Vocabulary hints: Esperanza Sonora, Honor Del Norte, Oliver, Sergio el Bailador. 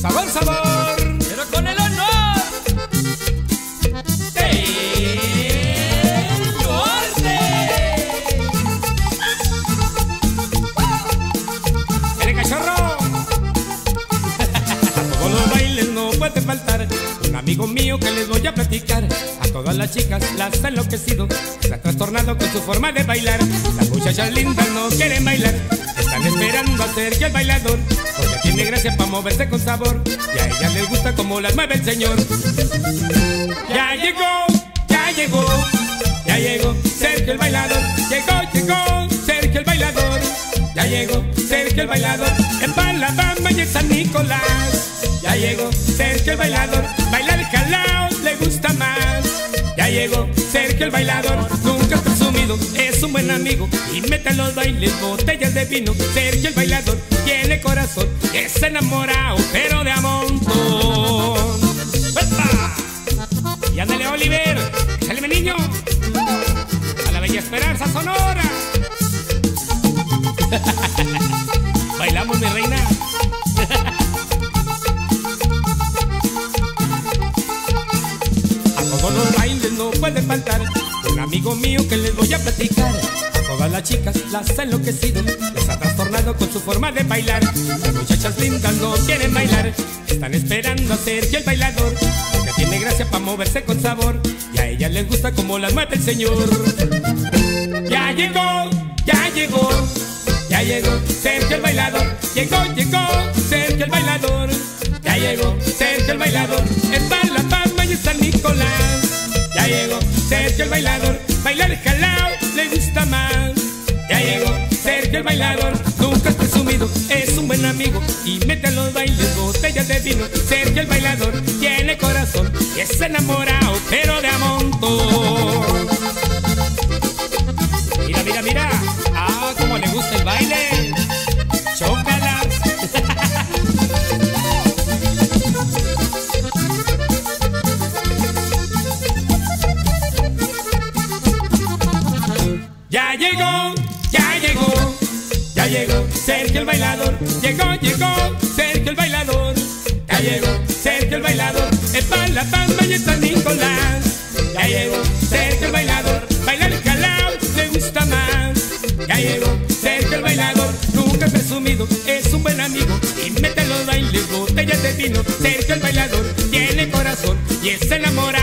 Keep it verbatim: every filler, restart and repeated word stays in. Sabor, sabor, pero con el honor del norte. ¡El cachorro! A todos los bailes no puede faltar un amigo mío que les voy a platicar. A todas las chicas las ha enloquecido, se ha trastornado con su forma de bailar. Las muchachas lindas no quieren bailar, están esperando a Sergio el Bailador, porque tiene gracia para moverse con sabor, y a ellas les gusta como las mueve el señor. Ya llegó, ya llegó, ya llegó Sergio el Bailador. Llegó, llegó Sergio el Bailador. Ya llegó Sergio el Bailador, en Palabama y en San Nicolás. Ya llegó Sergio el Bailador, bailar el jalao le gusta más. Ya llegó Sergio el Bailador, nunca presumido, es un buen amigo y mete los bailes botellas de vino. Sergio el Bailador tiene corazón, es enamorado pero de a montón. ¡Epa! Y ándale Oliver, échale mi niño, a la bella Esperanza Sonora. Bailamos mi reina. Los bailes no pueden faltar un amigo mío que les voy a platicar. A todas las chicas las ha enloquecido, les ha trastornado con su forma de bailar. Las muchachas lindas no quieren bailar, están esperando a Sergio el Bailador, porque tiene gracia para moverse con sabor, y a ellas les gusta como las mata el señor. Ya llegó, ya llegó, ya llegó Sergio el Bailador. Llegó, llegó Sergio el Bailador. Ya llegó Sergio el Bailador, en Palapama y en San Nicolás. Ya llegó Sergio el Bailador, bailar jalao le gusta más. Ya llegó Sergio el Bailador, nunca es presumido, es un buen amigo y mete los bailes botellas de vino. Sergio el Bailador tiene corazón, es enamorado pero de a montón. Mira, mira, mira, ah, como le gusta el baile. Chócalas. Ya llegó, ya llegó, ya llegó Sergio el Bailador. Llegó, llegó Sergio el Bailador. Ya llegó Sergio el Bailador, en Palapama y en San Nicolás. Ya llegó Sergio el Bailador, bailar el jalao le gusta más. Ya llegó Sergio el Bailador, nunca presumido, es un buen amigo y mete los bailes botellas de vino. Sergio el Bailador tiene corazón y es enamorado.